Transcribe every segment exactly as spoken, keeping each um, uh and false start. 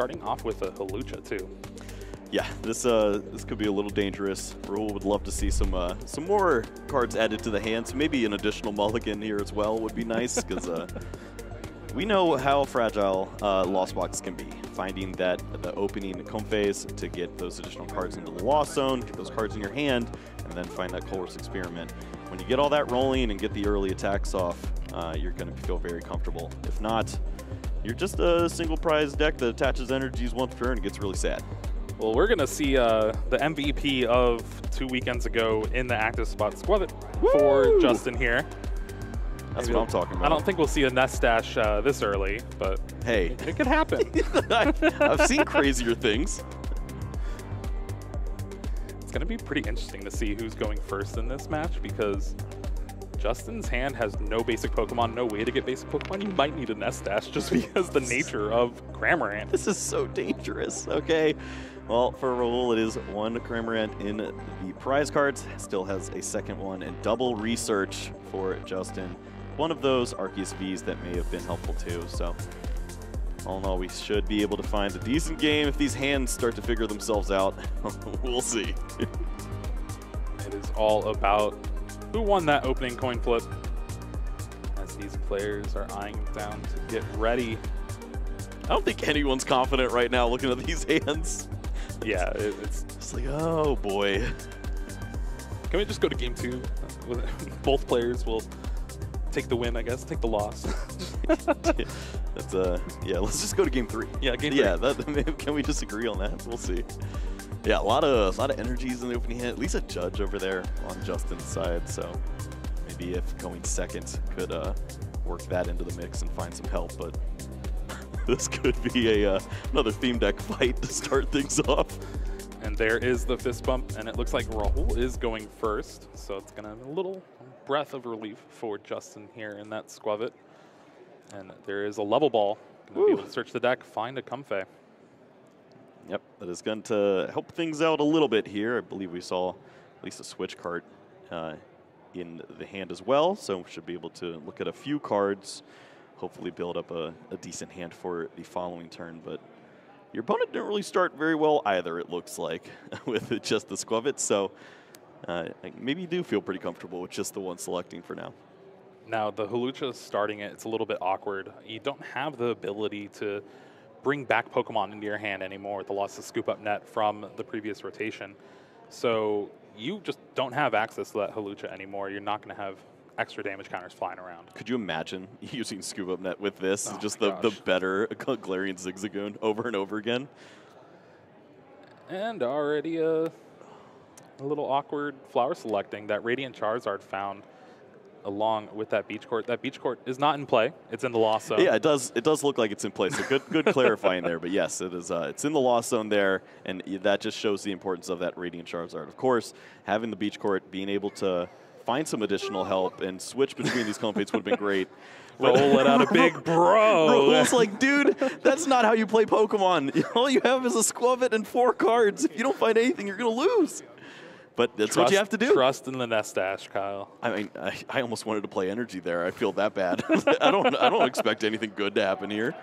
starting off with a Hawlucha too. Yeah, this uh, this could be a little dangerous. Rahul would love to see some uh, some more cards added to the hands. Maybe an additional mulligan here as well would be nice, because uh, we know how fragile uh, Lost Box can be. Finding that the opening Comfey's to get those additional cards into the Lost Zone, get those cards in your hand, and then find that Colress's Experiment. When you get all that rolling and get the early attacks off, uh, you're going to feel very comfortable. If not, you're just a single prize deck that attaches energies once per turn and gets really sad. Well, we're going to see uh, the M V P of two weekends ago in the active spot, Squavet, for Justin here. That's Maybe what I'm talking about. I don't think we'll see a Nest Dash uh, this early, but hey, it could happen. I, I've seen crazier things. It's going to be pretty interesting to see who's going first in this match, because Justin's hand has no basic Pokemon, no way to get basic Pokemon. You might need a Nest Dash just because the nature of Cramorant. This is so dangerous. Okay. Well, for Rahul, it is one Cramorant in the prize cards. Still has a second one and double research for Justin. One of those Arceus V's that may have been helpful too. So all in all, we should be able to find a decent game. If these hands start to figure themselves out, we'll see. It is all about who won that opening coin flip, as these players are eyeing down to get ready. I don't think anyone's confident right now looking at these hands. Yeah, it, it's just like, oh boy. Can we just go to game two? Both players will take the win, I guess, take the loss. That's uh, yeah, let's just go to game three. Yeah, game three. Yeah, that, can we just agree on that? We'll see. Yeah, a lot of a lot of energies in the opening hand. At least a judge over there on Justin's side. So maybe if going second could uh, work that into the mix and find some help. But this could be a uh, another theme deck fight to start things off. And there is the fist bump, and it looks like Rahul is going first. So it's gonna have a little breath of relief for Justin here in that Squavet. And there is a level ball. Gonna be able to search the deck, find a Comfey. Yep, that is going to help things out a little bit here. I believe we saw at least a switch cart uh, in the hand as well, so we should be able to look at a few cards, hopefully build up a, a decent hand for the following turn. But your opponent didn't really start very well either, it looks like, with just the Squavet, so uh, maybe you do feel pretty comfortable with just the one selecting for now. Now, the Hawlucha starting it, it's a little bit awkward. You don't have the ability to bring back Pokemon into your hand anymore with the loss of Scoop Up Net from the previous rotation. So you just don't have access to that Hawlucha anymore. You're not going to have extra damage counters flying around. Could you imagine using Scoop Up Net with this? Oh, just the, the better Galarian Zigzagoon over and over again? And already a, a little awkward flower selecting that Radiant Charizard found along with that Beach Court. That Beach Court is not in play. It's in the Lost Zone. Yeah, it does. It does look like it's in play. So good, good clarifying there. But yes, it is. Uh, it's in the Lost Zone there, and that just shows the importance of that Radiant Charizard. Of course, having the Beach Court, being able to find some additional help and switch between these Comfeys would have been great. Roll it out a big bro. It's like, dude, that's not how you play Pokemon. All you have is a Squavet and four cards. If you don't find anything, you're gonna lose. But that's trust, what you have to do. Trust in the Nest Dash, Kyle. I mean, I, I almost wanted to play energy there. I feel that bad. I don't I don't expect anything good to happen here.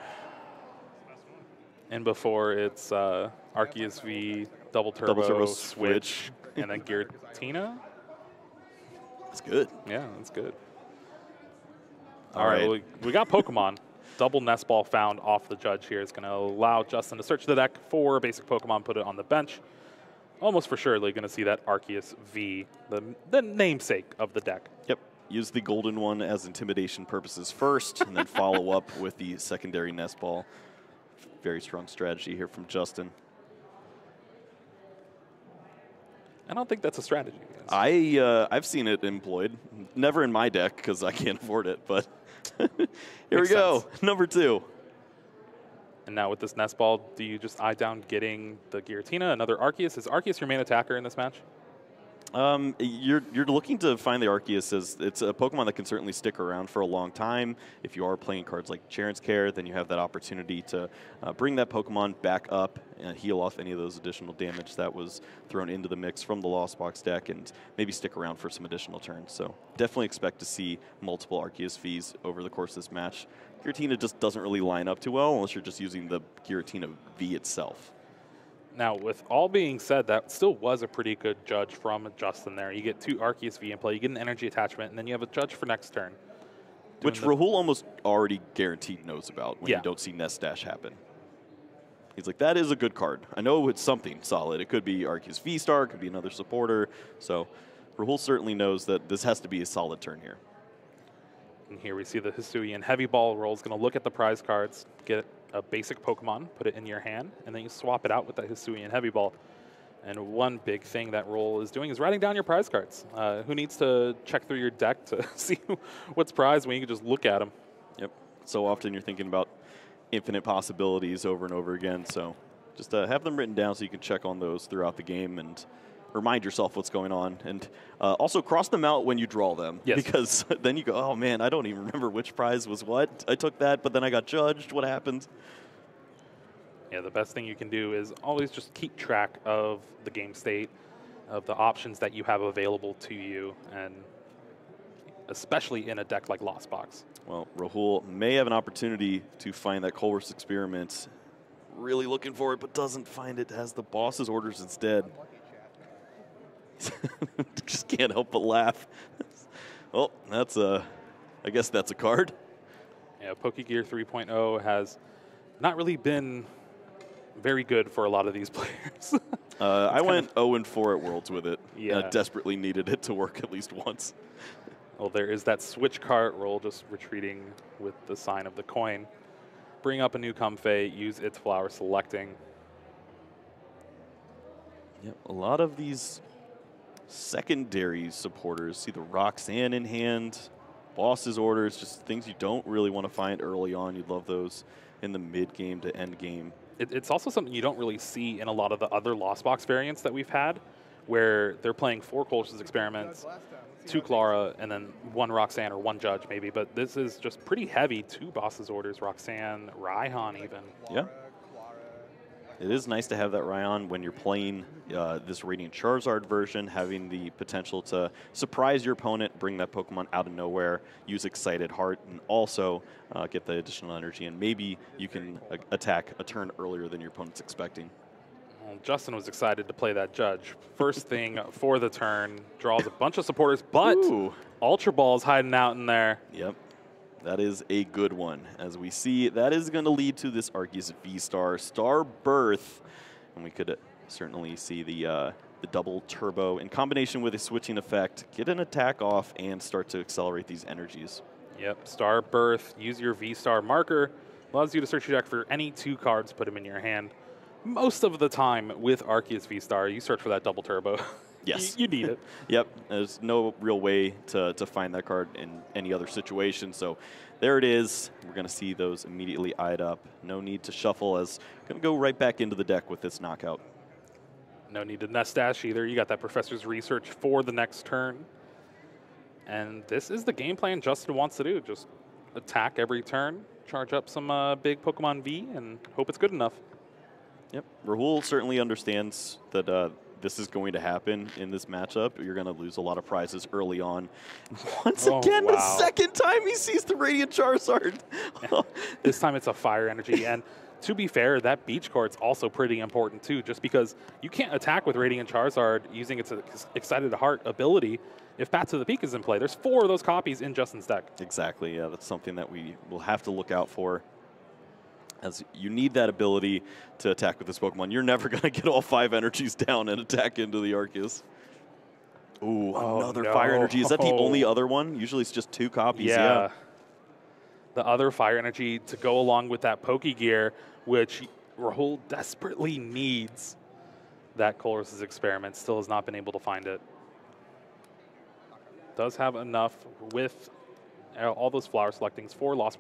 And before it's uh, Arceus V, Double Turbo, Double Turbo Switch, Switch. And then Giratina. That's good. Yeah, that's good. All, All right, right. We, we got Pokemon. Double Nest Ball found off the judge here. It's going to allow Justin to search the deck for basic Pokemon, put it on the bench. Almost for surely going to see that Arceus V, the, the namesake of the deck. Yep. Use the golden one as intimidation purposes first, and then follow up with the secondary Nest Ball. Very strong strategy here from Justin. I don't think that's a strategy. I, uh, I've seen it employed. Never in my deck because I can't afford it, but here Makes we go. Sense. Number two. And now with this Nest Ball, do you just eye down getting the Giratina, another Arceus? Is Arceus your main attacker in this match? Um, you're, you're looking to find the Arceus. As it's a Pokemon that can certainly stick around for a long time. If you are playing cards like Cheren's Care, then you have that opportunity to uh, bring that Pokemon back up and heal off any of those additional damage that was thrown into the mix from the Lost Box deck and maybe stick around for some additional turns. So definitely expect to see multiple Arceus V's over the course of this match. Giratina just doesn't really line up too well unless you're just using the Giratina V itself. Now, with all being said, that still was a pretty good judge from Justin there. You get two Arceus V in play, you get an energy attachment, and then you have a judge for next turn. Which Rahul almost already guaranteed knows about when yeah. you don't see Nest Dash happen. He's like, that is a good card. I know it's something solid. It could be Arceus V-Star, it could be another supporter. So Rahul certainly knows that this has to be a solid turn here. And here we see the Hisuian Heavy Ball roll. It's going to look at the prize cards, get a basic Pokemon, put it in your hand, and then you swap it out with that Hisuian Heavy Ball. And one big thing that roll is doing is writing down your prize cards. Uh, who needs to check through your deck to see what's prized when you can just look at them? Yep. So often you're thinking about infinite possibilities over and over again. So just uh, have them written down so you can check on those throughout the game and remind yourself what's going on. And uh, also cross them out when you draw them. Yes. Because then you go, oh, man, I don't even remember which prize was what. I took that, but then I got judged. What happened? Yeah, the best thing you can do is always just keep track of the game state, of the options that you have available to you, and especially in a deck like Lost Box. Well, Rahul may have an opportunity to find that Colress's Experiment. Really looking for it, but doesn't find it. Has the Boss's Orders instead. Just can't help but laugh. Well, that's a, I guess that's a card. Yeah, Pokegear three point oh has not really been very good for a lot of these players. uh, I went oh and four at Worlds with it. Yeah. And I desperately needed it to work at least once. Well, there is that Switch Cart roll, just retreating with the sign of the coin. Bring up a new Comfey, use its Flower Selecting. Yep, a lot of these secondary supporters see the Roxanne in hand, Boss's Orders, just things you don't really want to find early on. You'd love those in the mid-game to end-game. It's also something you don't really see in a lot of the other Lost Box variants that we've had, where they're playing four Colress's Experiments, two Clara, and then one Roxanne or one Judge maybe. But this is just pretty heavy. Two Boss's Orders, Roxanne, Raihan even. Yeah. It is nice to have that Raihan when you're playing uh, this Radiant Charizard version, having the potential to surprise your opponent, bring that Pokemon out of nowhere, use Excited Heart, and also uh, get the additional energy. And maybe you can uh, attack a turn earlier than your opponent's expecting. Well, Justin was excited to play that Judge. First thing for the turn, draws a bunch of supporters, but ooh, Ultra Ball's hiding out in there. Yep. That is a good one. As we see, that is going to lead to this Arceus V-Star, Star Birth. And we could certainly see the, uh, the double turbo in combination with a switching effect, get an attack off and start to accelerate these energies. Yep, Star Birth, use your V-Star marker, allows you to search your deck for any two cards, put them in your hand. Most of the time with Arceus V-Star, you search for that double turbo. Yes. You need it. Yep. There's no real way to, to find that card in any other situation. So there it is. We're going to see those immediately eyed up. No need to shuffle as going to go right back into the deck with this knockout. No need to Nest Dash either. You got that Professor's Research for the next turn. And this is the game plan Justin wants to do. Just attack every turn, charge up some uh, big Pokemon V, and hope it's good enough. Yep. Rahul certainly understands that uh, this is going to happen in this matchup. You're going to lose a lot of prizes early on. Once oh, again, wow. The second time he sees the Radiant Charizard. This time it's a fire energy. And to be fair, that Beach Court's also pretty important too, just because you can't attack with Radiant Charizard using its Excited Heart ability if Path to the Peak is in play. There's four of those copies in Justin's deck. Exactly. Yeah, that's something that we will have to look out for, as you need that ability to attack with this Pokemon. You're never going to get all five energies down and attack into the Arceus. Ooh, oh, another no. fire energy. Is that the only other one? Usually it's just two copies. Yeah. yeah. The other fire energy to go along with that Pokegear, which Rahul desperately needs. That Colress's Experiment still has not been able to find it. Does have enough with all those Flower Selectings, four lost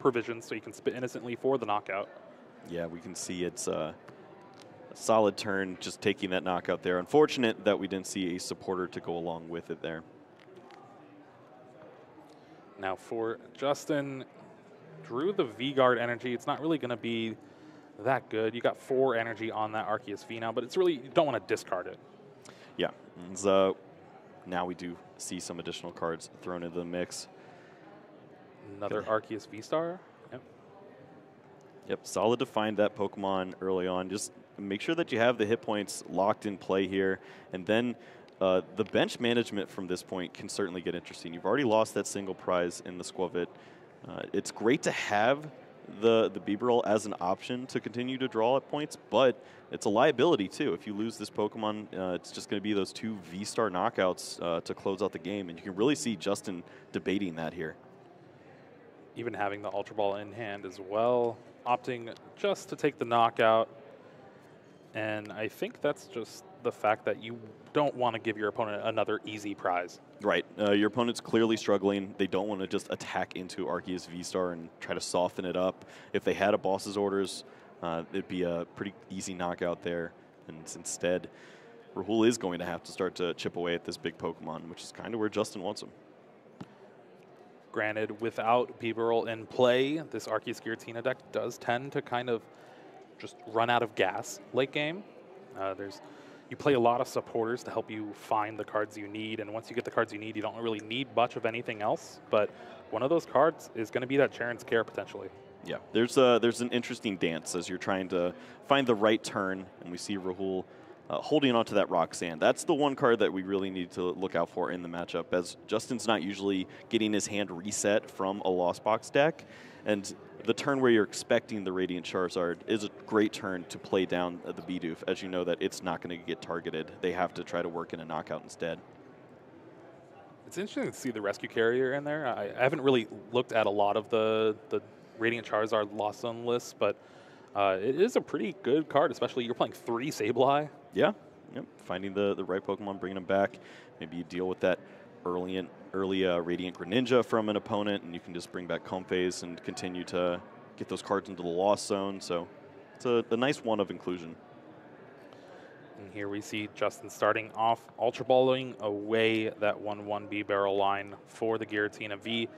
provisions, so you can spit innocently for the knockout. Yeah, we can see it's uh, a solid turn just taking that knockout there. Unfortunate that we didn't see a supporter to go along with it there. Now for Justin, drew the V-Guard energy. It's not really going to be that good. You got four energy on that Arceus V now, but it's really, you don't want to discard it. Yeah, so now we do see some additional cards thrown into the mix. Another Arceus V-Star. Yep. Yep, solid to find that Pokemon early on. Just make sure that you have the hit points locked in play here, and then uh, the bench management from this point can certainly get interesting. You've already lost that single prize in the Squavet. Uh, it's great to have the, the Bibarel as an option to continue to draw at points, but it's a liability too. If you lose this Pokemon, uh, it's just going to be those two V-Star knockouts uh, to close out the game, and you can really see Justin debating that here. Even having the Ultra Ball in hand as well, opting just to take the knockout. And I think that's just the fact that you don't want to give your opponent another easy prize. Right. Uh, your opponent's clearly struggling. They don't want to just attack into Arceus V-Star and try to soften it up. If they had a Boss's Orders, uh, it'd be a pretty easy knockout there. And instead, Rahul is going to have to start to chip away at this big Pokemon, which is kind of where Justin wants him. Granted, without Bibarel in play, this Arceus Giratina deck does tend to kind of just run out of gas late game. Uh, there's, you play a lot of supporters to help you find the cards you need, and once you get the cards you need, you don't really need much of anything else. But one of those cards is going to be that Cheren's Care, potentially. Yeah, there's, a, there's an interesting dance as you're trying to find the right turn, and we see Rahul Uh, holding on to that Roxanne. That's the one card that we really need to look out for in the matchup, as Justin's not usually getting his hand reset from a Lost Box deck, and the turn where you're expecting the Radiant Charizard is a great turn to play down the Bidoof, as you know that it's not going to get targeted. They have to try to work in a knockout instead. It's interesting to see the Rescue Carrier in there. I, I haven't really looked at a lot of the, the Radiant Charizard Lost Zone lists, but uh, it is a pretty good card, especially you're playing three Sableye. Yeah, yep. Finding the, the right Pokemon, bringing them back. Maybe you deal with that early, early uh, Radiant Greninja from an opponent, and you can just bring back Comfeys and continue to get those cards into the Lost Zone. So it's a, a nice one of inclusion. And here we see Justin starting off Ultra Balling away that one one Bibarel line for the Giratina V.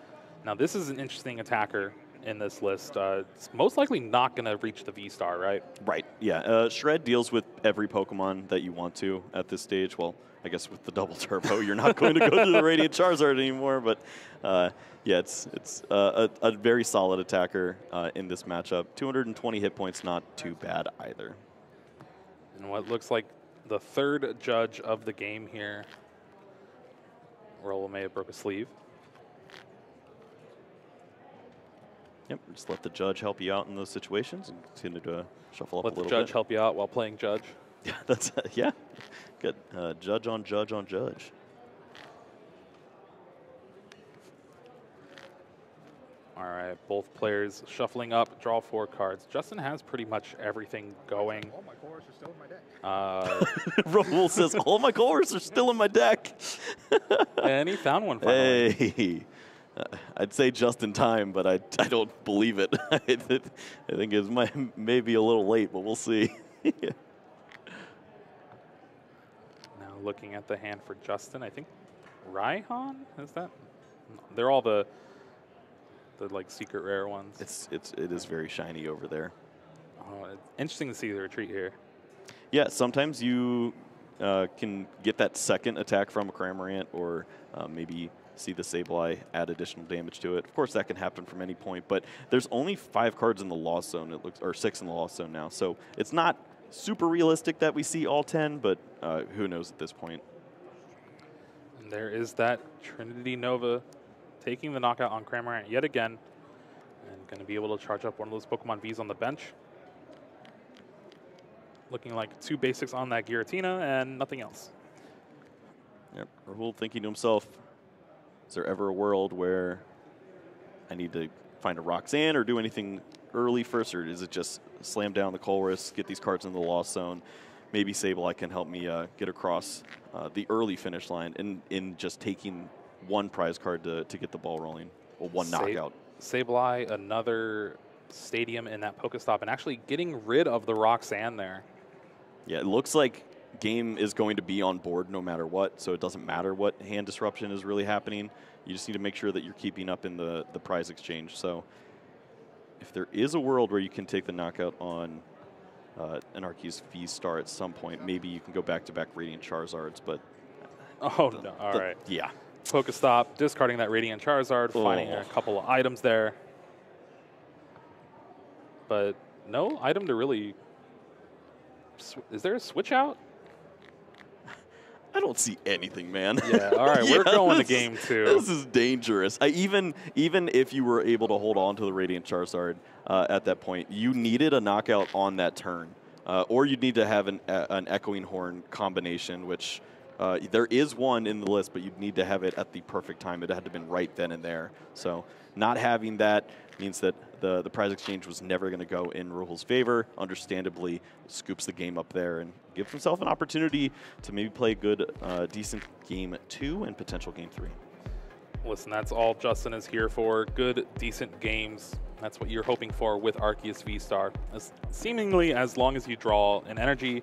Now, this is an interesting attacker in this list. Uh, it's most likely not going to reach the V-Star, right? Right, yeah. Uh, Shred deals with every Pokemon that you want to at this stage. Well, I guess with the Double Turbo, you're not going to go through the Radiant Charizard anymore, but uh, yeah, it's it's uh, a, a very solid attacker uh, in this matchup. two hundred twenty hit points, not too bad either. And what looks like the third judge of the game here. Rolla may have broke a sleeve. Yep, just let the judge help you out in those situations and continue to shuffle up let a little bit. Let the judge bit. help you out while playing judge. Yeah, that's, uh, yeah. Good. Uh, judge on judge on judge. All right, both players shuffling up, draw four cards. Justin has pretty much everything going. All my colors are still in my deck. Uh, Rahul says, all my colors are still in my deck. And he found one finally. Hey. Uh, I'd say just in time, but I, I don't believe it. I think it's might, maybe a little late, but we'll see. Yeah. Now looking at the hand for Justin, I think Raihan, is that? They're all the the like secret rare ones. It's it's it is very shiny over there. Oh, it's interesting to see the retreat here. Yeah, sometimes you uh, can get that second attack from a Cramorant, or uh, maybe see the Sableye add additional damage to it. Of course, that can happen from any point, but there's only five cards in the Lost Zone, it looks, or six in the Lost Zone now, so it's not super realistic that we see all ten, but uh, who knows at this point. And there is that Trinity Nova taking the knockout on Cramorant yet again, and going to be able to charge up one of those Pokemon Vs on the bench. Looking like two basics on that Giratina and nothing else. Yep, Rahul thinking to himself, is there ever a world where I need to find a Roxanne or do anything early first, or is it just slam down the Colress, get these cards in the Lost Zone? Maybe Sableye can help me uh, get across uh, the early finish line in, in just taking one prize card to, to get the ball rolling, or one Sab knockout. Sableye, another stadium in that Pokestop, and actually getting rid of the Roxanne there. Yeah, it looks like game is going to be on board no matter what, so it doesn't matter what hand disruption is really happening. You just need to make sure that you're keeping up in the, the prize exchange. So if there is a world where you can take the knockout on uh, an Arceus V-Star at some point, maybe you can go back-to-back Radiant Charizards, but... Oh, the, no, all the, right. Yeah. Pokestop, discarding that Radiant Charizard, oh. finding a couple of items there. But no item to really... Is there a switch out? I don't see anything, man. Yeah, all right, yeah, we're going to game two. This is dangerous. I, even even if you were able to hold on to the Radiant Charizard uh, at that point, you needed a knockout on that turn. Uh, or you'd need to have an, uh, an Echoing Horn combination, which uh, there is one in the list, but you'd need to have it at the perfect time. It had to have been right then and there. So not having that means that the, the prize exchange was never going to go in Rahul's favor. Understandably, scoops the game up there and gives himself an opportunity to maybe play a good, uh, decent game two and potential game three. Listen, that's all Justin is here for. Good, decent games. That's what you're hoping for with Arceus V-Star. As seemingly, as long as you draw an energy,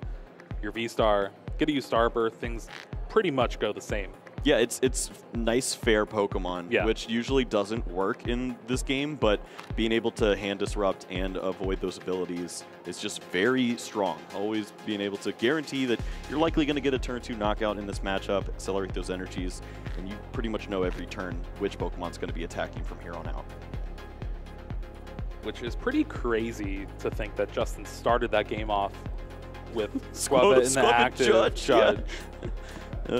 your V-Star, get to use Star Birth, things pretty much go the same. Yeah, it's it's nice, fair Pokemon, yeah. which usually doesn't work in this game, but being able to hand disrupt and avoid those abilities is just very strong. Always being able to guarantee that you're likely going to get a turn two knockout in this matchup, accelerate those energies, and you pretty much know every turn which Pokemon's going to be attacking from here on out. Which is pretty crazy to think that Justin started that game off with Squavet in the active Judge. judge. Yeah.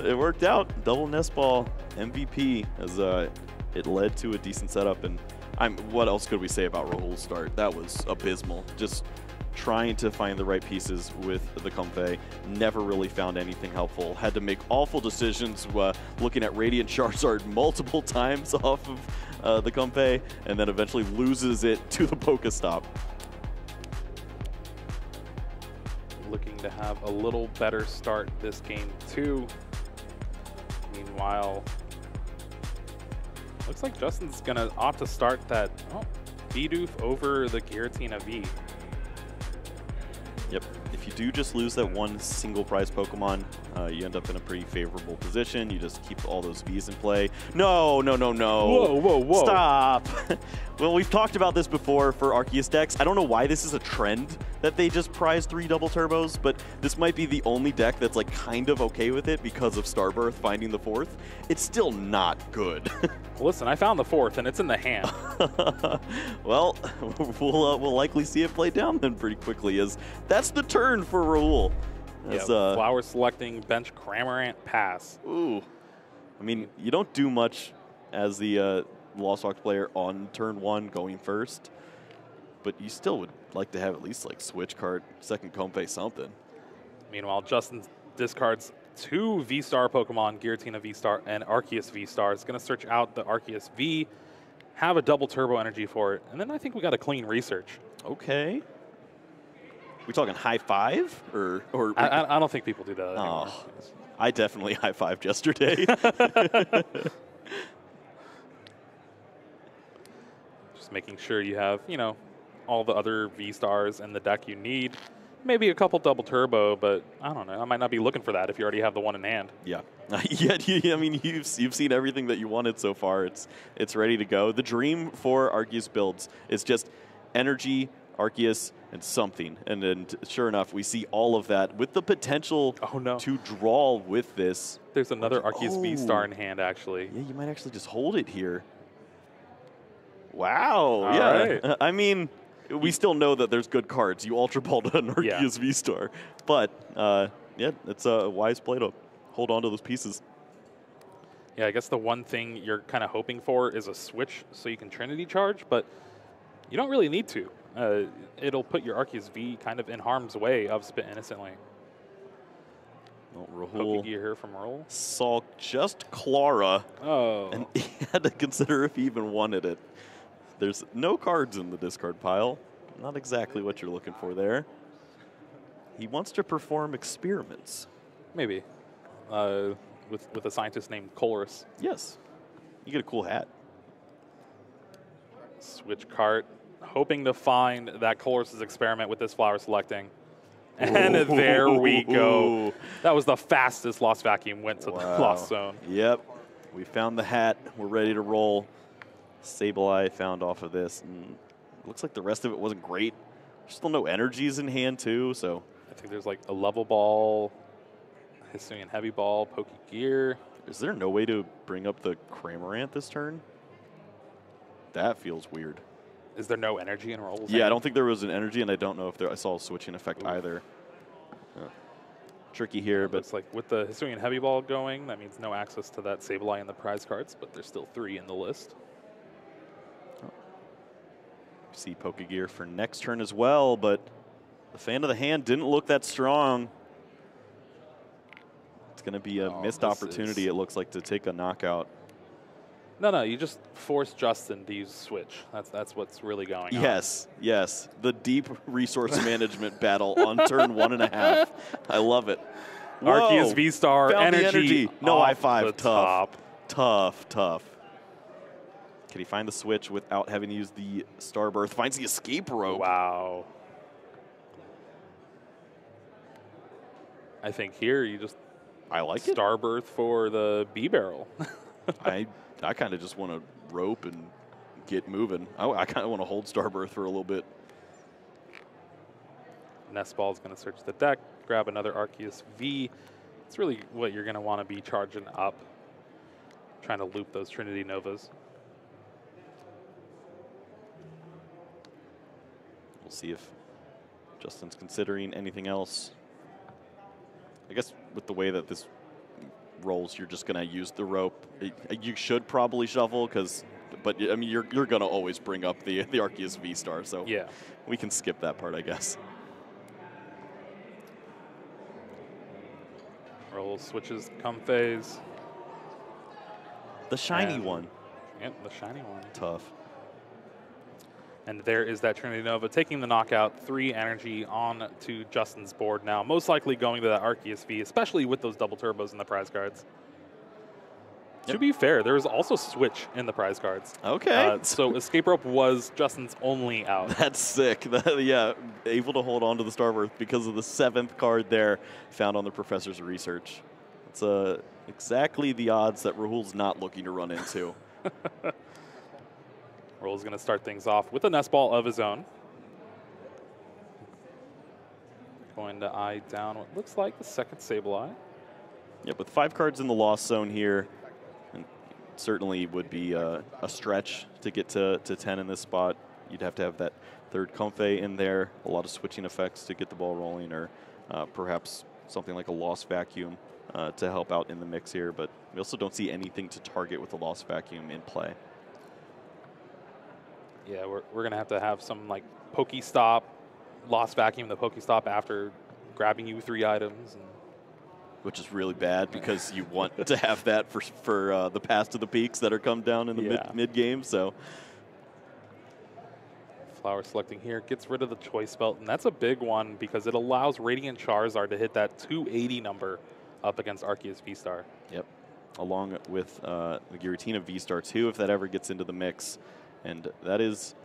It worked out. Double Nest Ball, M V P, as uh, it led to a decent setup. And I'm, what else could we say about Rahul's start? That was abysmal. Just trying to find the right pieces with the Comfey. Never really found anything helpful. Had to make awful decisions uh, looking at Radiant Charizard multiple times off of uh, the Comfey, and then eventually loses it to the Pokestop. Looking to have a little better start this game, too. Meanwhile, looks like Justin's going to opt to start that oh, Bidoof over the Giratina V. Yep. If you do just lose that one single prize Pokemon, uh, you end up in a pretty favorable position. You just keep all those Vs in play. No, no, no, no. Whoa, whoa, whoa. Stop. Well, we've talked about this before for Arceus decks. I don't know why this is a trend that they just prize three double turbos, but this might be the only deck that's like kind of okay with it because of Star Birth finding the fourth. It's still not good. Listen, I found the fourth and it's in the hand. Well, we'll, uh, we'll likely see it play down then pretty quickly, as that's the turn for Rahul. Yeah, uh, Flower Selecting, bench Cramorant, pass. Ooh. I mean, you don't do much as the uh, Lost Box player on turn one going first, but you still would like to have at least like Switch Cart, second Comfey, something. Meanwhile, Justin discards two V-Star Pokemon, Giratina V-Star and Arceus V-Star. It's going to search out the Arceus V, have a double turbo energy for it, and then I think we got a clean research. Okay. We talking high five? or or I, I, I don't think people do that anymore. Oh, I definitely high-fived yesterday. Just making sure you have, you know, all the other V-Stars in the deck you need. Maybe a couple double turbo, but I don't know. I might not be looking for that if you already have the one in hand. Yeah. yeah, I mean, you've you've seen everything that you wanted so far. It's it's ready to go. The dream for Arceus builds is just energy, Arceus, and something. And then sure enough, we see all of that with the potential oh, no. to draw with this. There's another Arceus oh. V-Star in hand, actually. Yeah, you might actually just hold it here. Wow. All yeah. Right. I mean... We still know that there's good cards. You Ultra Balled an Arceus yeah. V-Star. But, uh, yeah, it's a wise play to hold on to those pieces. Yeah, I guess the one thing you're kind of hoping for is a switch so you can Trinity Charge, but you don't really need to. Uh, it'll put your Arceus V kind of in harm's way of Spit Innocently. Well, Rahul here from Rahul. Saw just Clara, oh. and he had to consider if he even wanted it. There's no cards in the discard pile. Not exactly what you're looking for there. He wants to perform experiments. Maybe. Uh, with, with a scientist named Colress. Yes. You get a cool hat. Switch cart. Hoping to find that Colress's experiment with this flower selecting. And Ooh. there we go. That was the fastest Lost Vacuum went to wow. the Lost Zone. Yep. We found the hat. We're ready to roll. Sableye found off of this, and it looks like the rest of it wasn't great. There's still no energies in hand, too, so... I think there's, like, a Level Ball, Hisuian Heavy Ball, Pokegear. Is there no way to bring up the Cramorant this turn? That feels weird. Is there no energy in rolls? Yeah, I don't think there was an energy, and I don't know if there, I saw a switching effect Ooh. either. Huh. Tricky here, it but it's like with the Hisuian Heavy Ball going, that means no access to that Sableye and the prize cards, but there's still three in the list. Oh. See Pokegear for next turn as well, but the fan of the hand didn't look that strong. It's going to be a oh, missed opportunity, it looks like, to take a knockout. No, no, you just force Justin to use Switch. That's that's what's really going on. Yes, yes. The deep resource management battle on turn one and a half. I love it. Arceus V-Star energy, energy. No high five. Tough, top. tough, tough. Can he find the Switch without having to use the Star Birth? Finds the Escape Rope. Wow. I think here you just. I like it. Star Birth for the Bibarel. I I kind of just want to rope and get moving. I, I kind of want to hold Star Birth for a little bit. Nest Ball is going to search the deck, grab another Arceus V. It's really what you're going to want to be charging up, trying to loop those Trinity Novas. We'll see if Justin's considering anything else. I guess with the way that this rolls, you're just gonna use the rope. You should probably shuffle, because, but I mean, you're you're gonna always bring up the the Arceus V-Star, so yeah, we can skip that part, I guess. Rolls, switches, Comfeys. The shiny and, one. Yep, the shiny one. Tough. And there is that Trinity Nova taking the knockout, three energy on to Justin's board now, most likely going to that Arceus V, especially with those double turbos in the prize cards. Yep. To be fair, there was also Switch in the prize cards. Okay. Uh, so Escape Rope was Justin's only out. That's sick. Yeah, able to hold on to the Star Birth because of the seventh card there found on the professor's research. It's uh, exactly the odds that Rahul's not looking to run into. Roll's going to start things off with a Nest Ball of his own. Going to eye down what looks like the second Sableye. Yep, with five cards in the loss zone here, and certainly would be uh, a stretch to get to, to ten in this spot. You'd have to have that third Comfey in there, a lot of switching effects to get the ball rolling, or uh, perhaps something like a Lost Vacuum uh, to help out in the mix here. But we also don't see anything to target with the Lost Vacuum in play. Yeah, we're, we're going to have to have some, like, Pokestop, Lost Vacuum, the Pokestop after grabbing you three items. And which is really bad, because you want to have that for, for uh, the Path to the Peaks that are come down in the yeah. mid-game. Mid so Flower Selecting here gets rid of the Choice Belt, and that's a big one because it allows Radiant Charizard to hit that two eighty number up against Arceus V-Star. Yep, along with uh, the Giratina V-Star, too, if that ever gets into the mix. And that is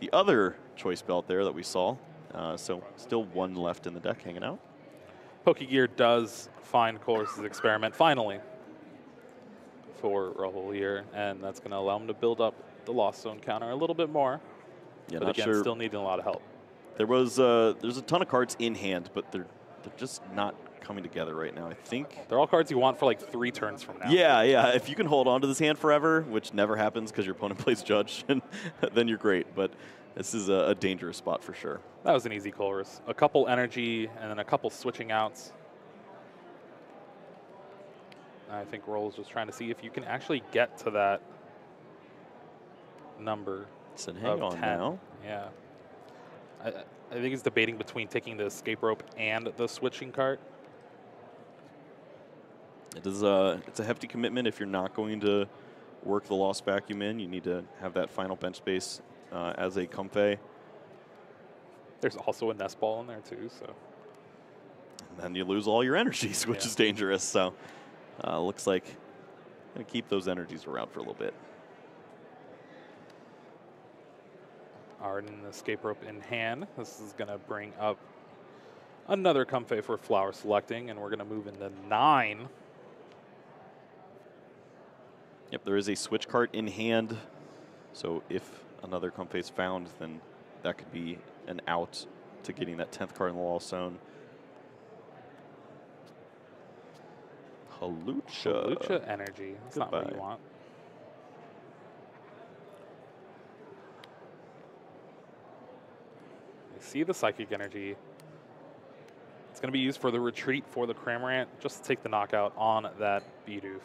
the other Choice Belt there that we saw. Uh, so still one left in the deck hanging out. Pokegear does find Colress's Experiment, finally, for Rahul here. And that's going to allow him to build up the Lost Zone counter a little bit more. Yeah, but again, sure. still needing a lot of help. There was uh, there's a ton of cards in hand, but they're, they're just not coming together right now, I think. They're all cards you want for like three turns from now. Yeah, yeah. If you can hold on to this hand forever, which never happens because your opponent plays Judge, and then you're great. But this is a, a dangerous spot for sure. That was an easy Colress. A couple energy and then a couple switching outs. I think Roll's just trying to see if you can actually get to that number. So hang on now. Yeah. I, I think he's debating between taking the Escape Rope and the switching cart. It is a, it's a hefty commitment if you're not going to work the Lost Vacuum in. You need to have that final bench space uh, as a Comfey. There's also a Nest Ball in there, too. So. And then you lose all your energies, which yeah. is dangerous. So uh, looks like I'm going to keep those energies around for a little bit. Arden and the Escape Rope in hand. This is going to bring up another Comfey for Flower Selecting, and we're going to move into nine. Yep, there is a Switch Cart in hand, so if another Comfey is found, then that could be an out to getting that tenth card in the lost zone. Hawlucha. Hawlucha energy. That's Goodbye. Not what you want. I see the Psychic Energy. It's going to be used for the retreat for the Cramorant, just to take the knockout on that Bidoof.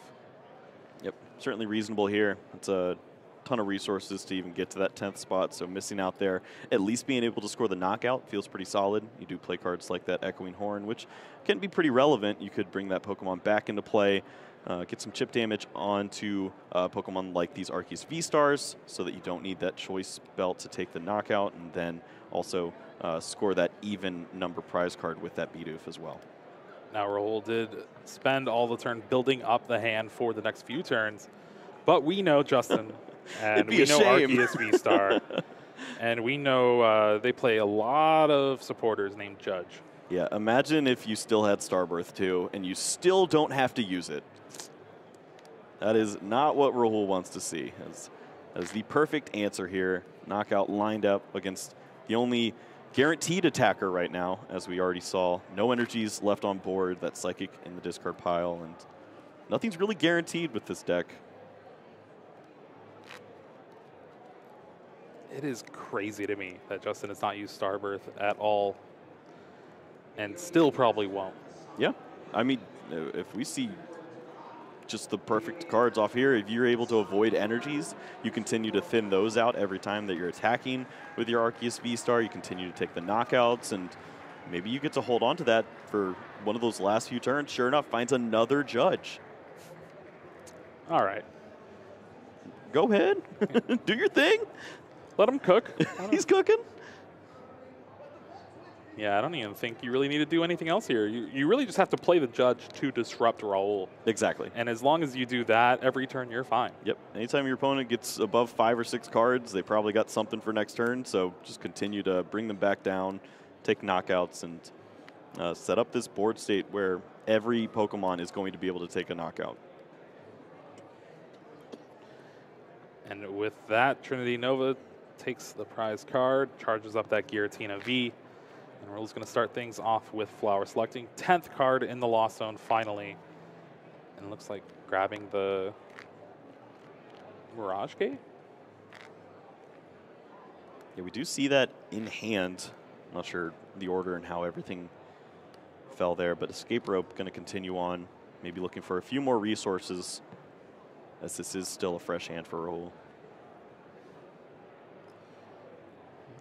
Yep, certainly reasonable here. It's a ton of resources to even get to that tenth spot, so missing out there. At least being able to score the knockout feels pretty solid. You do play cards like that Echoing Horn, which can be pretty relevant. You could bring that Pokemon back into play, uh, get some chip damage onto uh, Pokemon like these Arceus V-Stars, so that you don't need that Choice Belt to take the knockout, and then also Uh, score that even number prize card with that Bidoof as well. Now Rahul did spend all the turn building up the hand for the next few turns, but we know Justin, and we know Arceus V-Star, and we know uh, they play a lot of supporters named Judge. Yeah, imagine if you still had Star Birth too, and you still don't have to use it. That is not what Rahul wants to see. As as the perfect answer here, knockout lined up against the only guaranteed attacker right now, as we already saw. No energies left on board, that Psychic in the discard pile, and nothing's really guaranteed with this deck. It is crazy to me that Justin has not used Star Birth at all, and still probably won't. Yeah, I mean, if we see just the perfect cards off here, if you're able to avoid energies, you continue to thin those out every time that you're attacking with your Arceus V-Star. You continue to take the knockouts, and maybe you get to hold on to that for one of those last few turns. Sure enough, finds another Judge. All right. Go ahead. Do your thing. Let him cook. He's cooking. Yeah, I don't even think you really need to do anything else here. You, you really just have to play the Judge to disrupt Rahul. Exactly. And as long as you do that every turn, you're fine. Yep. Anytime your opponent gets above five or six cards, they probably got something for next turn. So just continue to bring them back down, take knockouts, and uh, set up this board state where every Pokemon is going to be able to take a knockout. And with that, Trinity Nova takes the prize card, charges up that Giratina V. And Rahul's going to start things off with Flower Selecting. tenth card in the Lost Zone, finally. And it looks like grabbing the Mirage Gate? Yeah, we do see that in hand. I'm not sure the order and how everything fell there, but Escape Rope going to continue on, maybe looking for a few more resources, as this is still a fresh hand for Rahul.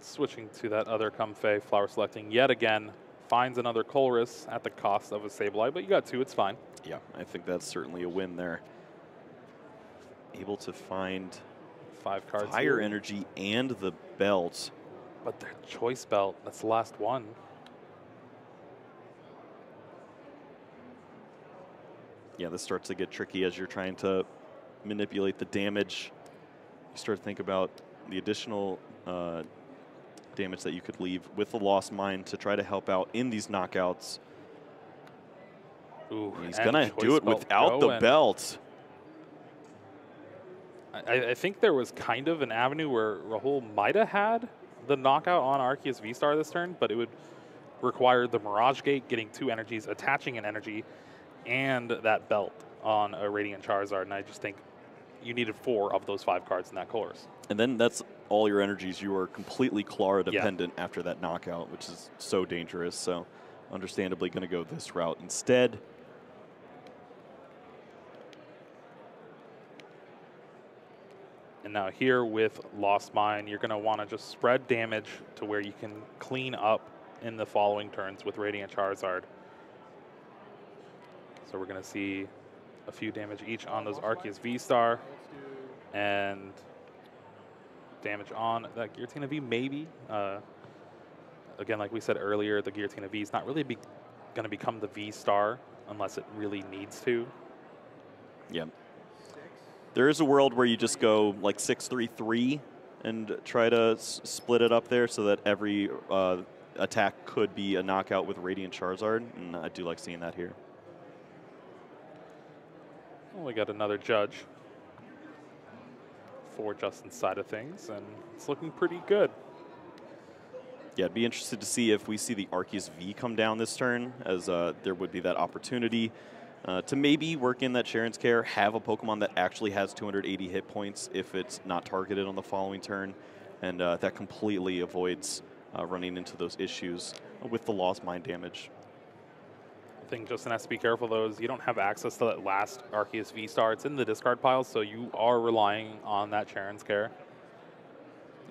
Switching to that other Comfey, Flower Selecting yet again. Finds another Colress at the cost of a Sableye, but you got two, it's fine. Yeah, I think that's certainly a win there. Able to find five cards. Fire Energy and the belt. But their Choice Belt, that's the last one. Yeah, this starts to get tricky as you're trying to manipulate the damage. You start to think about the additional Uh, damage that you could leave with the Lost Mind to try to help out in these knockouts. Ooh, he's gonna do it without the belt. I, I think there was kind of an avenue where Rahul might have had the knockout on Arceus V-Star this turn, but it would require the Mirage Gate, getting two energies, attaching an energy, and that belt on a Radiant Charizard, and I just think you needed four of those five cards in that course. And then that's all your energies. You are completely Clara dependent yeah. after that knockout, which is so dangerous. So understandably going to go this route instead. And now here with Lost Mine, you're going to want to just spread damage to where you can clean up in the following turns with Radiant Charizard. So we're going to see a few damage each on those Arceus V-Star and damage on that Giratina V, maybe. Uh, again, like we said earlier, the Giratina V is not really be going to become the V-Star unless it really needs to. Yeah. There is a world where you just go like six three three and try to s split it up there so that every uh, attack could be a knockout with Radiant Charizard, and I do like seeing that here. Well, we got another Judge for Justin's side of things, and it's looking pretty good. Yeah, I'd be interested to see if we see the Arceus V come down this turn, as uh, there would be that opportunity Uh, to maybe work in that Cheren's Care, have a Pokemon that actually has two hundred eighty hit points if it's not targeted on the following turn, and uh, that completely avoids uh, running into those issues with the lost mind damage. I think Justin has to be careful, though, is you don't have access to that last Arceus V-Star. It's in the discard pile, so you are relying on that Cheren's Care.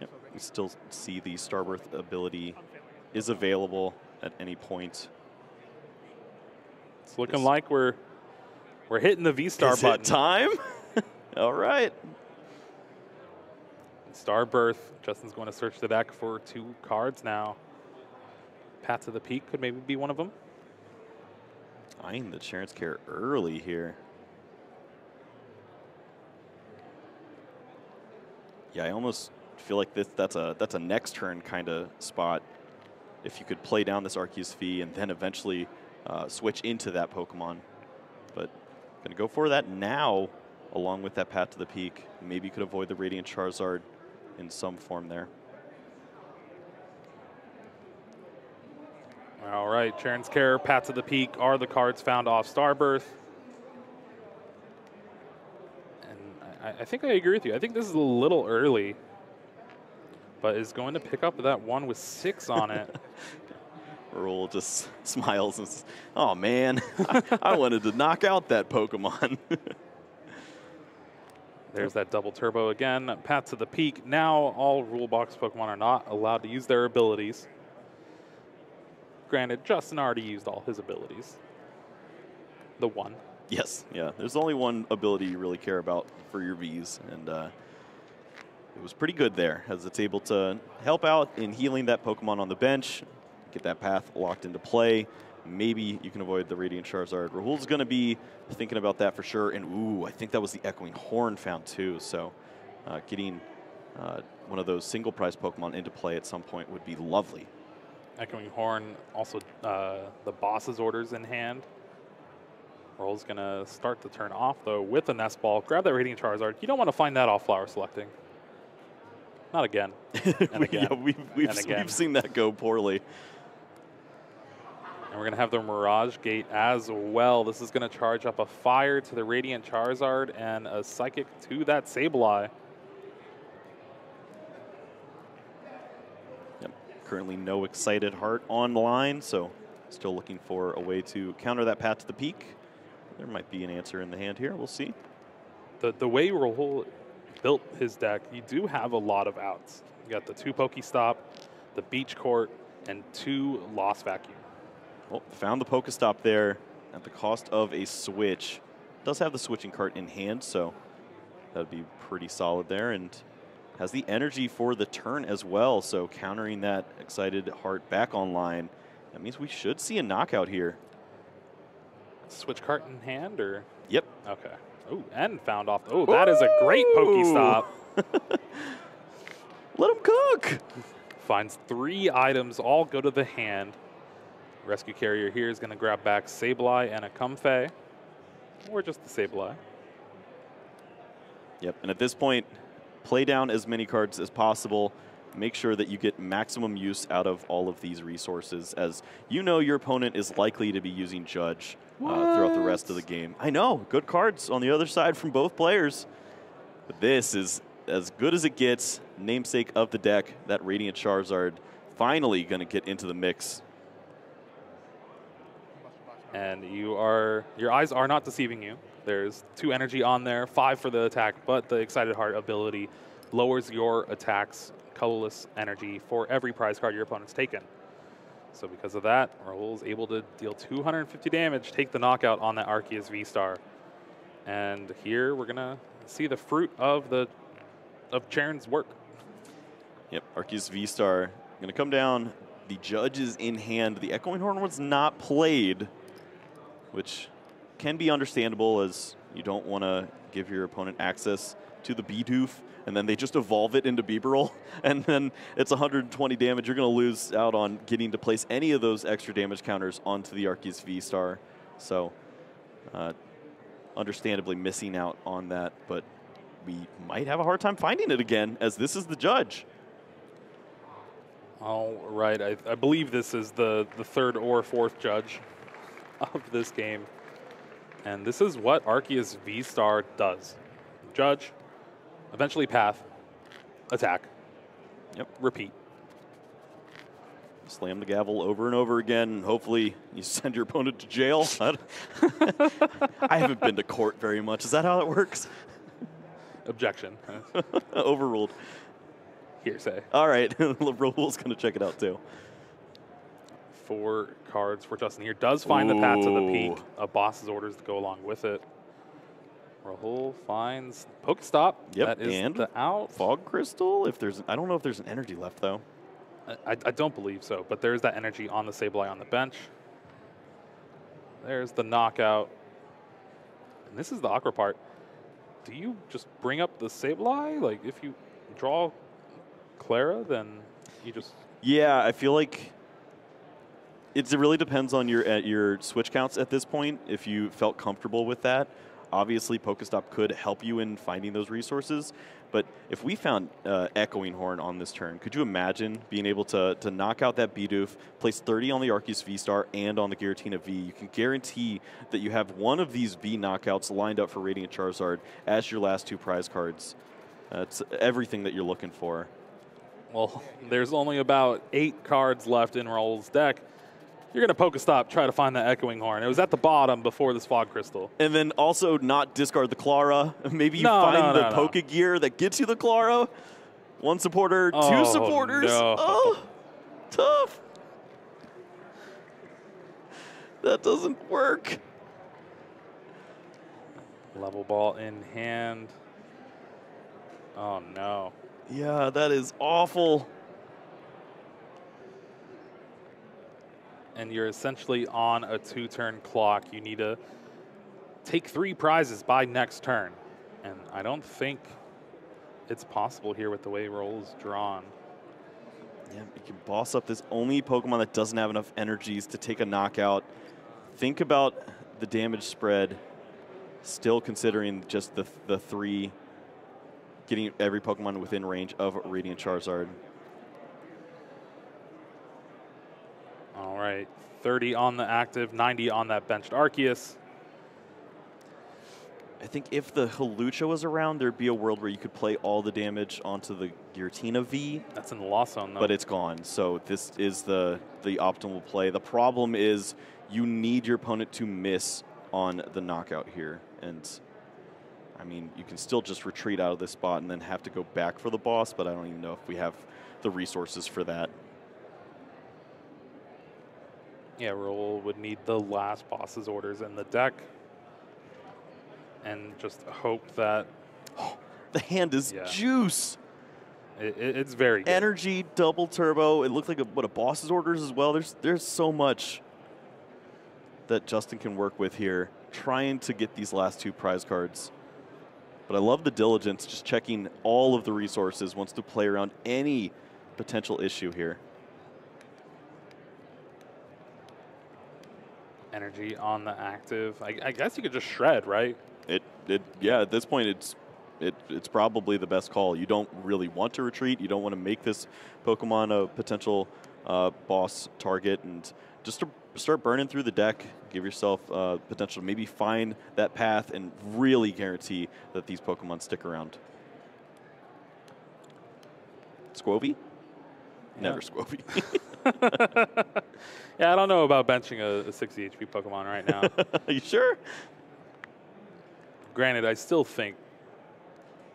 Yep. We still see the Star Birth ability is available at any point. It's looking it's like we're we're hitting the V-Star button. It time? All right. Star Birth. Justin's going to search the deck for two cards now. Path to the Peak could maybe be one of them. Eyeing the Cheren's Care early here. Yeah, I almost feel like this that's a that's a next turn kind of spot. If you could play down this Arceus V and then eventually Uh, switch into that Pokemon, but gonna go for that now, along with that Path to the Peak. Maybe you could avoid the Radiant Charizard in some form there. All right, Cheren's Care, Path to the Peak are the cards found off Star Birth, and I, I think I agree with you. I think this is a little early, but is going to pick up that one with six on it. Rahul just smiles and says, oh, man, I, I wanted to knock out that Pokemon. There's that double turbo again. Path to the Peak. Now all Rulebox Pokemon are not allowed to use their abilities. Granted, Justin already used all his abilities. The one. Yes, yeah. There's only one ability you really care about for your Vs, and uh, it was pretty good there, as it's able to help out in healing that Pokemon on the bench. Get that path locked into play. Maybe you can avoid the Radiant Charizard. Rahul's going to be thinking about that for sure. And, ooh, I think that was the Echoing Horn found, too. So uh, getting uh, one of those single-prize Pokemon into play at some point would be lovely. Echoing Horn, also uh, the Boss's Orders in hand. Rahul's going to start the turn off, though, with a Nest Ball. Grab that Radiant Charizard. You don't want to find that off Flower Selecting. Not again. And again. Yeah, we've, we've, and again. We've seen that go poorly. And we're going to have the Mirage Gate as well. This is going to charge up a Fire to the Radiant Charizard and a Psychic to that Sableye. Yep. Currently no Excited Heart online, so still looking for a way to counter that Path to the Peak. There might be an answer in the hand here. We'll see. The, the way Rahul built his deck, you do have a lot of outs. You got the two Pokestop, the Beach Court, and two Lost Vacuum. Well, found the Pokestop there at the cost of a switch. Does have the switching cart in hand, so that would be pretty solid there. And has the energy for the turn as well, so countering that Excited Heart back online. That means we should see a knockout here. Switch cart in hand, or? Yep. Okay. Oh, and found off. Oh, that is a great Pokestop. Let him cook. Finds three items, all go to the hand. Rescue Carrier here is going to grab back Sableye and a Comfey, or just the Sableye. Yep, and at this point, play down as many cards as possible. Make sure that you get maximum use out of all of these resources, as you know your opponent is likely to be using Judge uh, throughout the rest of the game. I know, good cards on the other side from both players. But this is as good as it gets. Namesake of the deck, that Radiant Charizard finally going to get into the mix. And you are, your eyes are not deceiving you. There's two energy on there, five for the attack, but the Excited Heart ability lowers your attack's colorless energy for every prize card your opponent's taken. So because of that, Rahul is able to deal two hundred fifty damage, take the knockout on that Arceus V-Star. And here we're gonna see the fruit of the of Cheren's work. Yep, Arceus V-Star gonna come down. The Judge is in hand. The Echoing Horn was not played, which can be understandable, as you don't want to give your opponent access to the Bidoof, and then they just evolve it into Bibarel, and then it's one hundred twenty damage. You're going to lose out on getting to place any of those extra damage counters onto the Arceus V-Star. So uh, understandably missing out on that, but we might have a hard time finding it again, as this is the Judge. All right. I, I believe this is the, the third or fourth Judge of this game. And this is what Arceus V-Star does. Judge, eventually path, attack, yep, repeat. Slam the gavel over and over again. Hopefully you send your opponent to jail. I haven't been to court very much. Is that how it works? Objection. Overruled. Hearsay. All right. Rahul's going to check it out, too. Four cards for Justin here. Does find Ooh. the Path to the Peak. A Boss's Orders to go along with it. Rahul finds Pokestop. Yep, that is and the out. Fog Crystal. If there's, I don't know if there's an energy left, though. I, I don't believe so, but there's that energy on the Sableye on the bench. There's the knockout. And this is the awkward part. Do you just bring up the Sableye? Like, if you draw Clara, then you just... Yeah, I feel like it's, it really depends on your, at your switch counts at this point, if you felt comfortable with that. Obviously, Pokestop could help you in finding those resources, but if we found uh, Echoing Horn on this turn, could you imagine being able to, to knock out that Bidoof, place thirty on the Arceus V-Star and on the Giratina V? You can guarantee that you have one of these V knockouts lined up for Radiant Charizard as your last two prize cards. Uh, it's everything that you're looking for. Well, there's only about eight cards left in Rahul's deck. You're going to Pokestop, try to find that Echoing Horn. It was at the bottom before this Fog Crystal. And then also not discard the Clara. Maybe you no, find no, no, the no. Pokegear that gets you the Clara. One supporter, oh, two supporters. No. Oh, tough. That doesn't work. Level ball in hand. Oh, no. Yeah, that is awful. And you're essentially on a two-turn clock. You need to take three prizes by next turn. And I don't think it's possible here with the way Rahul's drawn. Yeah, you can boss up this only Pokemon that doesn't have enough energies to take a knockout. Think about the damage spread, still considering just the, the three, getting every Pokemon within range of Radiant Charizard. All right, thirty on the active, ninety on that benched Arceus. I think if the Hawlucha was around, there'd be a world where you could play all the damage onto the Giratina V. That's in the loss zone, though. But it's gone, so this is the, the optimal play. The problem is you need your opponent to miss on the knockout here. And, I mean, you can still just retreat out of this spot and then have to go back for the boss, but I don't even know if we have the resources for that. Yeah, Rahul would need the last boss's orders in the deck and just hope that... Oh, the hand is yeah. juice. It, it, it's very good. Energy, double turbo. It looked like a, what, a boss's orders as well. There's, there's so much that Justin can work with here, trying to get these last two prize cards. But I love the diligence, just checking all of the resources, wants to play around any potential issue here. Energy on the active. I, I guess you could just shred, right? It, it, yeah. At this point, it's, it, it's probably the best call. You don't really want to retreat. You don't want to make this Pokemon a potential uh, boss target, and just to start burning through the deck. Give yourself uh, potential to maybe find that path and really guarantee that these Pokemon stick around. Squavet? Yeah. Never Squavet. Yeah, I don't know about benching a, a sixty H P Pokemon right now. Are you sure? Granted, I still think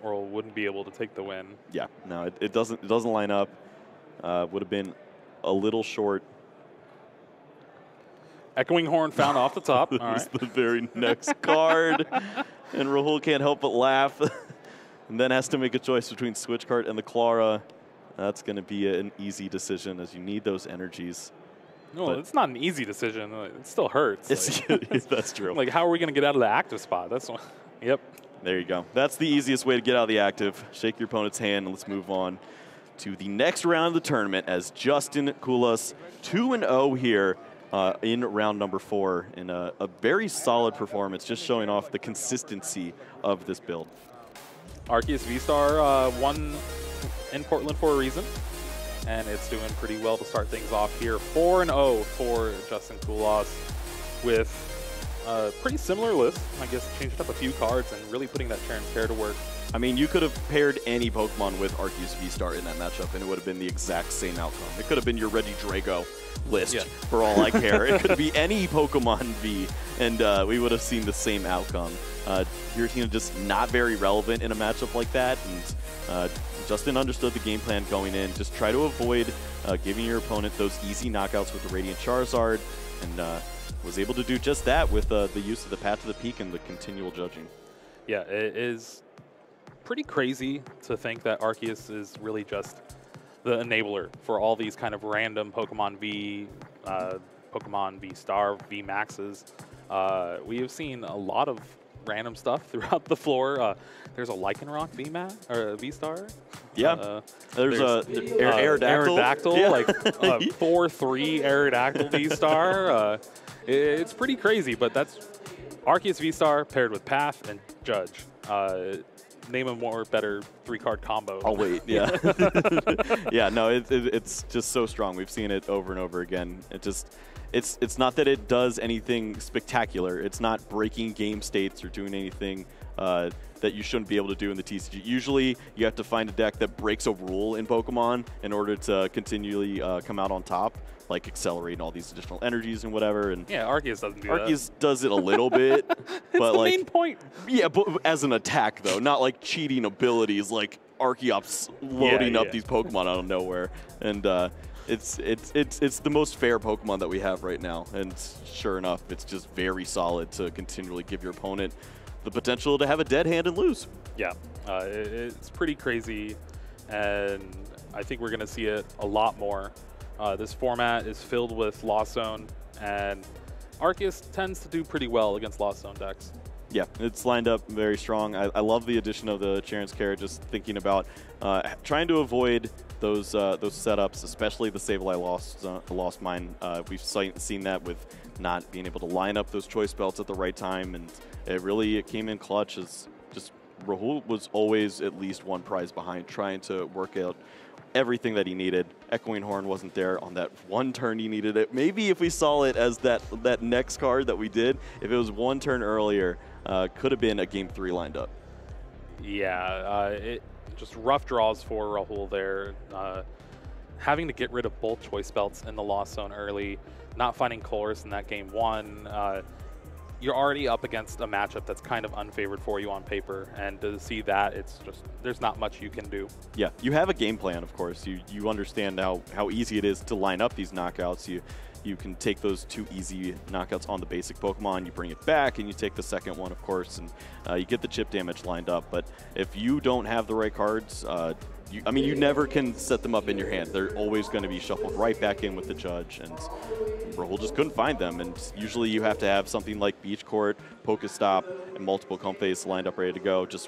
Oral wouldn't be able to take the win. Yeah, no, it, it doesn't. It doesn't line up. Uh, would have been a little short. Echoing Horn found off the top. All right. This is the very next card, and Rahul can't help but laugh, and then has to make a choice between Switch Cart and the Clara. That's going to be an easy decision, as you need those energies. No, but it's not an easy decision. It still hurts. It's, like, that's true. Like, how are we going to get out of the active spot? That's one. Yep. There you go. That's the easiest way to get out of the active. Shake your opponent's hand, and let's move on to the next round of the tournament, as Justin Kulas, two and oh here uh, in round number four, in a, a very solid performance, just showing off the consistency of this build. Arceus V-Star uh, won in Portland for a reason, and it's doing pretty well to start things off here. four and oh for Justin Kulas with uh, pretty similar list. I guess changed up a few cards and really putting that Cheren's Care to work. I mean, you could have paired any Pokemon with Arceus V-Star in that matchup, and it would have been the exact same outcome. It could have been your Regidrago list, yeah, for all I care. It could be any Pokemon V, and uh, we would have seen the same outcome. Uh, Giratina just not very relevant in a matchup like that, and uh, Justin understood the game plan going in. Just try to avoid uh, giving your opponent those easy knockouts with the Radiant Charizard, and uh, was able to do just that with uh, the use of the Path to the Peak and the continual judging. Yeah, it is pretty crazy to think that Arceus is really just the enabler for all these kind of random Pokemon V, uh, Pokemon V Star, V Maxes. Uh, we have seen a lot of random stuff throughout the floor. Uh, there's a Lycanroc V Max or V Star. Yeah. Uh, there's, there's a th uh, Aerodactyl, Aerodactyl yeah. like uh, four three Aerodactyl V Star. Uh, it, it's pretty crazy, but that's Arceus V Star paired with Path and Judge. Uh, Name a more better three-card combo. I'll wait, yeah. Yeah, no, it, it, it's just so strong. We've seen it over and over again. It just, it's, it's not that it does anything spectacular. It's not breaking game states or doing anything uh, that you shouldn't be able to do in the T C G. Usually, you have to find a deck that breaks a rule in Pokemon in order to continually uh, come out on top, like accelerating all these additional energies and whatever. And yeah, Arceus doesn't do Arceus that. Arceus does it a little bit. But it's the like, main point. Yeah, but as an attack, though, not like cheating abilities, like Archeops loading yeah, yeah. up these Pokemon out of nowhere. And uh, it's, it's, it's, it's the most fair Pokemon that we have right now. And sure enough, it's just very solid to continually give your opponent the potential to have a dead hand and lose. Yeah, uh, it, it's pretty crazy. And I think we're going to see it a lot more. Uh, this format is filled with Lost Zone, and Arceus tends to do pretty well against Lost Zone decks. Yeah, it's lined up very strong. I, I love the addition of the Cheren's Care, just thinking about uh, trying to avoid those uh, those setups, especially the Sableye Lost, uh, Lost Mine. Uh, we've seen that with not being able to line up those Choice Belts at the right time, and it really it came in clutch as just Rahul was always at least one prize behind, trying to work out everything that he needed. Echoing Horn wasn't there on that one turn he needed it. Maybe if we saw it as that that next card that we did, if it was one turn earlier, uh, could have been a game three lined up. Yeah, uh, it just rough draws for Rahul there. Uh, having to get rid of both Choice Belts in the Lost Zone early, not finding Colress in that game one, uh, you're already up against a matchup that's kind of unfavored for you on paper, and to see that, it's just, there's not much you can do. Yeah, you have a game plan, of course. You you understand how, how easy it is to line up these knockouts. You you can take those two easy knockouts on the basic Pokemon, you bring it back, and you take the second one, of course, and uh, you get the chip damage lined up. But if you don't have the right cards, uh, you, I mean, you never can set them up in your hand. They're always going to be shuffled right back in with the Judge, and Rahul just couldn't find them. And usually you have to have something like Beach Court, Pokestop, and multiple Comfeys lined up ready to go. Just